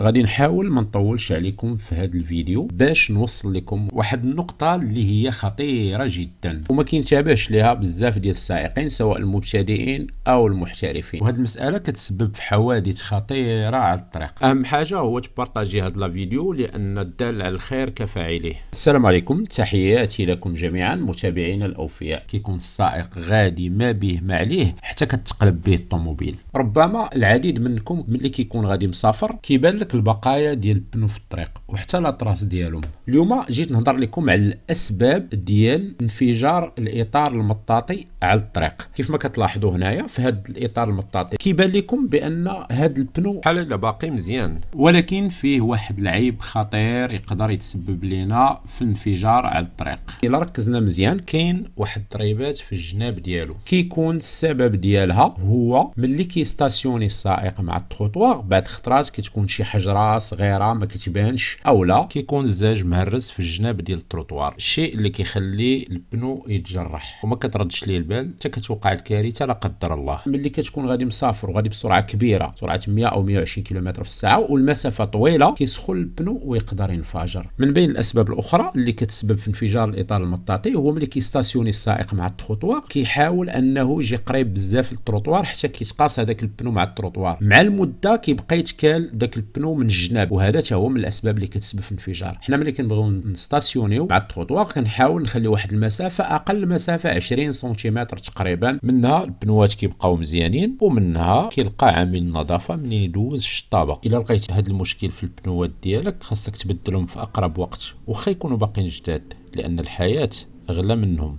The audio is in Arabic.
غادي نحاول ما نطولش عليكم في هذا الفيديو باش نوصل لكم واحد النقطه اللي هي خطيره جدا وما كينتبهش ليها بزاف ديال السائقين سواء المبتدئين او المحترفين، وهذه المساله كتسبب في حوادث خطيره على الطريق. اهم حاجه هو تبارطاجي هذا الفيديو لان الدال على الخير كفاعله. السلام عليكم، تحياتي لكم جميعا متابعينا الاوفياء. كيكون السائق غادي ما به ما عليه حتى كتقلب به الطوموبيل. ربما العديد منكم ملي كيكون غادي مسافر كيبان البقايا ديال البنو في الطريق وحتى لاطراس ديالهم. اليوم جيت نهضر لكم على الاسباب ديال انفجار الاطار المطاطي على الطريق. كيف ما كتلاحظوا هنايا في هذا الاطار المطاطي كيبان لكم بان هذا البنو بحال باقي مزيان، ولكن فيه واحد العيب خطير يقدر يتسبب لنا في الانفجار على الطريق. الا ركزنا مزيان كاين واحد الضريبات في الجناب ديالو كيكون السبب ديالها هو ملي كيستاسيوني السائق مع التروطوار، بعد خطرات كتكون شي حجره صغيره ما كتبانش او لا كيكون الزاج مهرس في الجناب ديال التروطوار، الشيء اللي كيخلي البنو يتجرح وما كتردش ليه البال حتى كتوقع الكارثه لا قدر الله. ملي كتكون غادي مسافر وغادي بسرعه كبيره، سرعه 100 او 120 كيلومتر في الساعه والمسافه طويله، كيسخن البنو ويقدر ينفجر. من بين الاسباب الاخرى اللي كتسبب في انفجار الاطار المطاطي هو ملي كيستاسيوني السائق مع التروطوار كيحاول انه يجي قريب بزاف للتروطوار حتى كيتقاص هذاك البنو مع التروطوار، مع المده كيبقى يتكال داك البنو من الجناب، وهذا تا هو من الاسباب اللي كتسبب في الانفجار. حنا ملي كنبغيو نستاسيونيو مع التروطوار كنحاول نخلي واحد المسافه، اقل مسافه 20 سنتيمتر تقريبا، منها البنوات كيبقاو مزيانين ومنها كيلقى عامل النظافه منين يدوز الشطابه. الا لقيت هذا المشكل في البنوات ديالك خاصك تبدلهم في اقرب وقت، واخا يكونوا باقيين جداد لان الحياه اغلى منهم.